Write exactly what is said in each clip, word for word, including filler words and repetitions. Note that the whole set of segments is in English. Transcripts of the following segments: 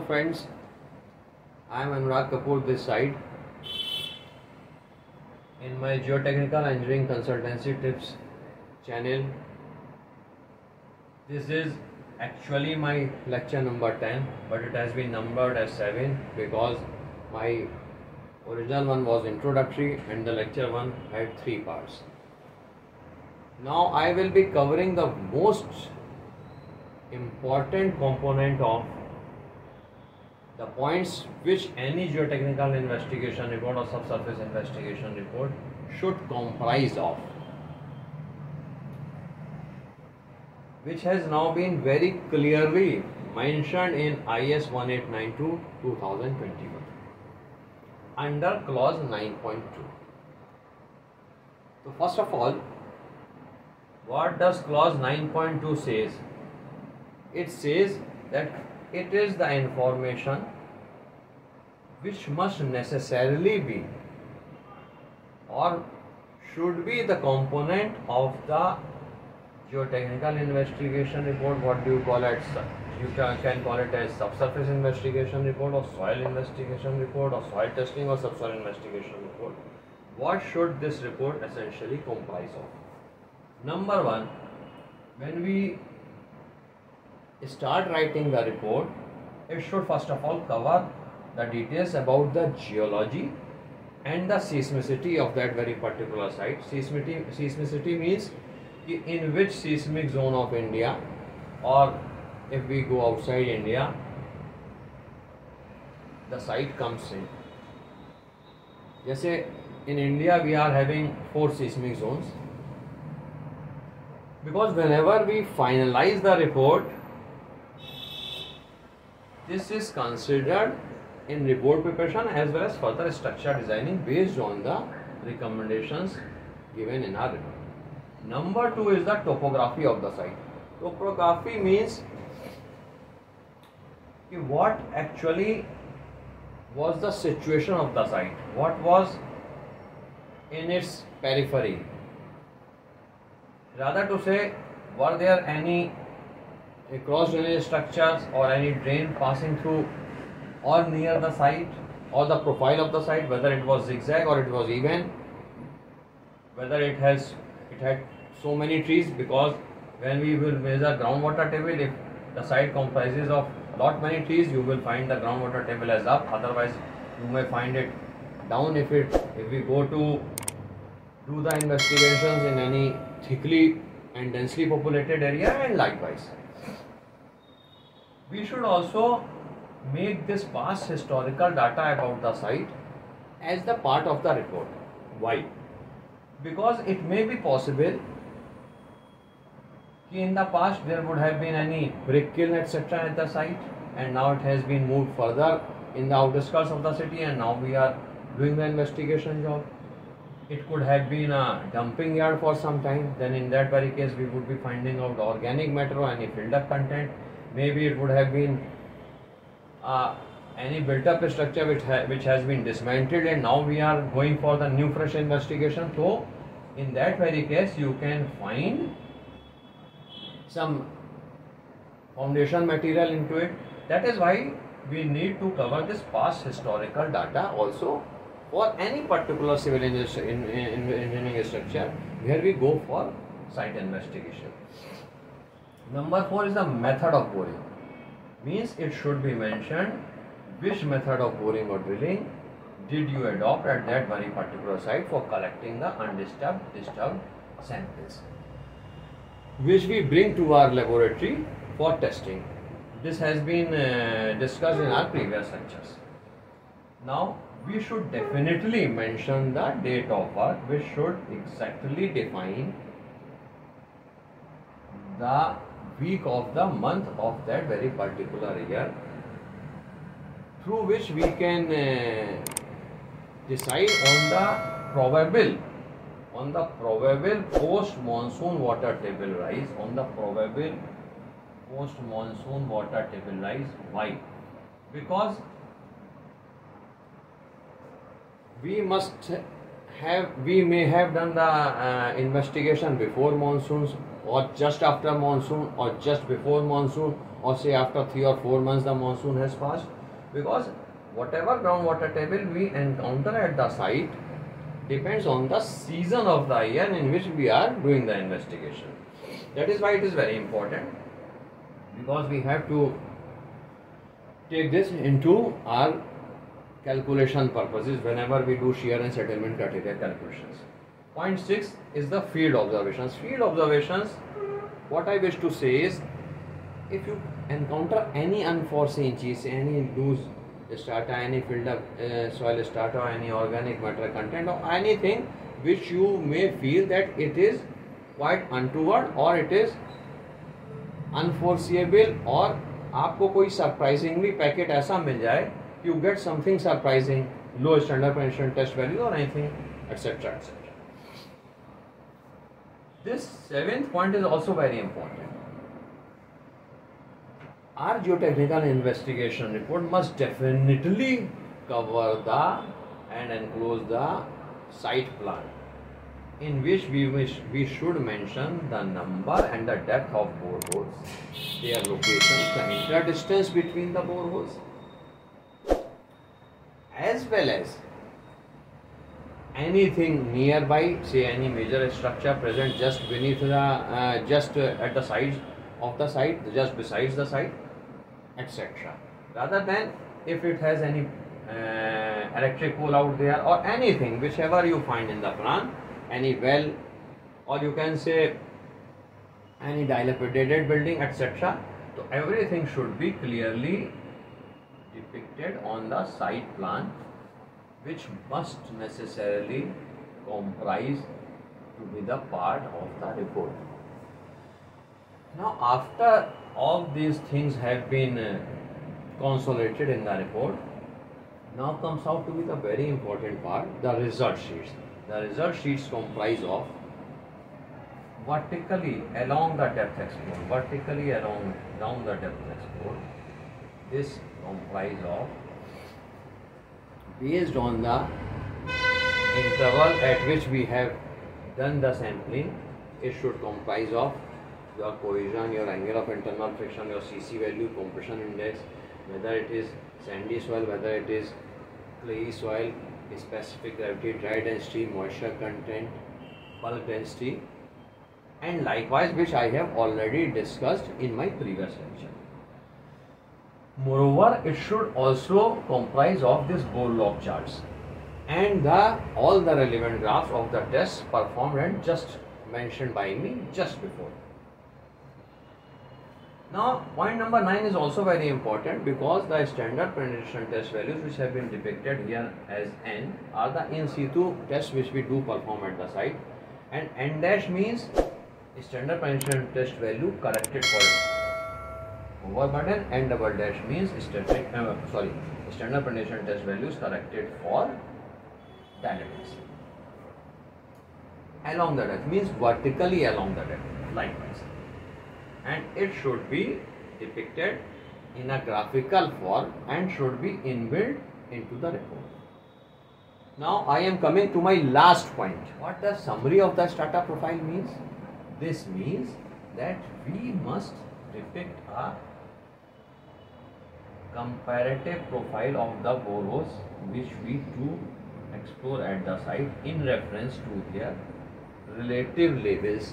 Hello friends, I am Anurag Kapoor this side. In my Geotechnical Engineering Consultancy Tips channel, this is actually my lecture number ten, but it has been numbered as seven because my original one was introductory and the lecture one had three parts. Now I will be covering the most important component of the points which any geotechnical investigation report or subsurface investigation report should comprise of, which has now been very clearly mentioned in I S eighteen ninety-two twenty twenty-one under clause nine point two. So first of all, what does clause nine point two says? It says that it is the information which must necessarily be or should be the component of the geotechnical investigation report. What do you call it? You can call it as subsurface investigation report or soil investigation report or soil testing or subsoil investigation report. What should this report essentially comprise of? Number one, when we start writing the report, it should first of all cover the details about the geology and the seismicity of that very particular site. Seismicity, seismicity means in which seismic zone of India, or if we go outside India, the site comes in. Jaise in India we are having four seismic zones, because whenever we finalize the report, this is considered in report preparation as well as further structure designing based on the recommendations given in our report. Number two is the topography of the site. Topography means what actually was the situation of the site, what was in its periphery. Rather to say, were there any cross drainage structures or any drain passing through or near the site, or the profile of the site, whether it was zigzag or it was even, whether it has it had so many trees, because when we will measure groundwater table, if the site comprises of lot many trees, you will find the groundwater table as up, otherwise you may find it down. If it if we go to do the investigations in any thickly and densely populated area, and likewise. We should also make this past historical data about the site as the part of the report. Why? Because it may be possible that in the past there would have been any brick kiln et cetera at the site, and now it has been moved further in the outskirts of the city, and now we are doing the investigation job. It could have been a dumping yard for some time, then in that very case we would be finding out organic matter or any build-up content. Maybe it would have been uh, any built-up structure which, ha which has been dismantled, and now we are going for the new fresh investigation. So, in that very case, you can find some foundation material into it. That is why we need to cover this past historical data also for any particular civil engineering in, in, in structure where we go for site investigation. Number four is the method of boring. Means it should be mentioned which method of boring or drilling did you adopt at that very particular site for collecting the undisturbed, disturbed samples, which we bring to our laboratory for testing. This has been uh, discussed in our previous lectures. Now we should definitely mention the date of work, which should exactly define the week of the month of that very particular year, through which we can uh, decide on the probable on the probable post monsoon water table rise on the probable post monsoon water table rise. Why? Because we must have we may have done the uh, investigation before monsoons, or just after monsoon or just before monsoon, or say after three or four months the monsoon has passed, because whatever groundwater table we encounter at the site depends on the season of the year in which we are doing the investigation. That is why it is very important, because we have to take this into our calculation purposes whenever we do shear and settlement criteria calculations. Point six is the field observations. Field observations, what I wish to say is, if you encounter any unforeseen cheese, any loose strata, any filled up uh, soil strata, or any organic matter content, or anything which you may feel that it is quite untoward or it is unforeseeable, or आपको कोई surprisingly packet ऐसा मिल जाए, you get something surprising, low standard penetration test value or anything, et cetera et cetera. This seventh point is also very important. Our geotechnical investigation report must definitely cover the and enclose the site plan, in which we wish we should mention the number and the depth of boreholes, their locations, the interdistance between the boreholes, as well as anything nearby, say any major structure present just beneath the, uh, just uh, at the sides of the site, just besides the site, et cetera. Rather than if it has any uh, electric pole out there or anything, whichever you find in the plan, any well, or you can say any dilapidated building, et cetera. So everything should be clearly depicted on the site plan, which must necessarily comprise to be the part of the report. Now, after all these things have been uh, consolidated in the report, now comes out to be the very important part, the result sheets. The result sheets comprise of vertically along the depth explored, vertically along down the depth explored. This comprise of, based on the interval at which we have done the sampling, it should comprise of your cohesion, your angle of internal friction, your C C value, compression index, whether it is sandy soil, whether it is clay soil, specific gravity, dry density, moisture content, bulk density, and likewise, which I have already discussed in my previous lecture. Moreover, it should also comprise of this bore log charts and the all the relevant graphs of the tests performed and just mentioned by me just before. Now, point number nine is also very important, because the standard penetration test values which have been depicted here as N are the in situ tests which we do perform at the site, and N dash means standard penetration test value corrected for overburden, and double dash means standard, uh, sorry, standard penetration test values corrected for dilatories. Along the depth means vertically along the depth, likewise. And it should be depicted in a graphical form and should be inbuilt into the report. Now I am coming to my last point. What the summary of the strata profile means? This means that we must depict a comparative profile of the boreholes which we do explore at the site in reference to their relative levels,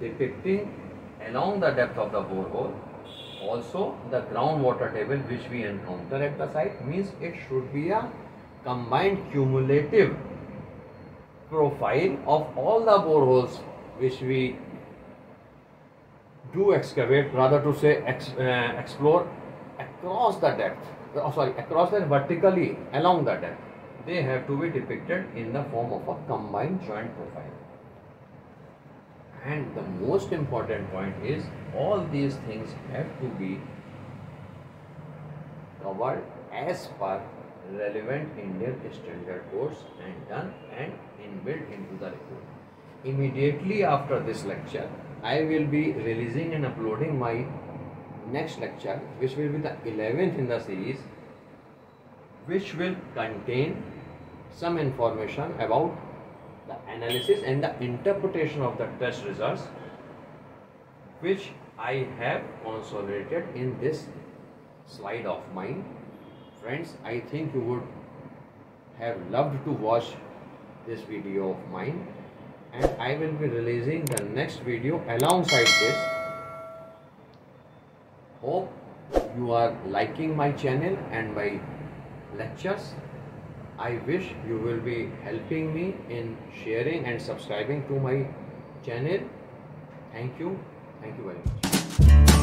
depicting along the depth of the borehole also the groundwater table which we encounter at the site. Means it should be a combined cumulative profile of all the boreholes which we do excavate, rather to say ex, uh, explore across the depth, oh, sorry across the vertically along the depth. They have to be depicted in the form of a combined joint profile. And the most important point is, all these things have to be covered as per relevant Indian standard codes and done and inbuilt into the report. Immediately after this lecture, I will be releasing and uploading my next lecture, which will be the eleventh in the series, which will contain some information about the analysis and the interpretation of the test results which I have consolidated in this slide of mine. Friends, I think you would have loved to watch this video of mine, and I will be releasing the next video alongside this. Hope you are liking my channel and my lectures. I wish you will be helping me in sharing and subscribing to my channel. Thank you. Thank you very much.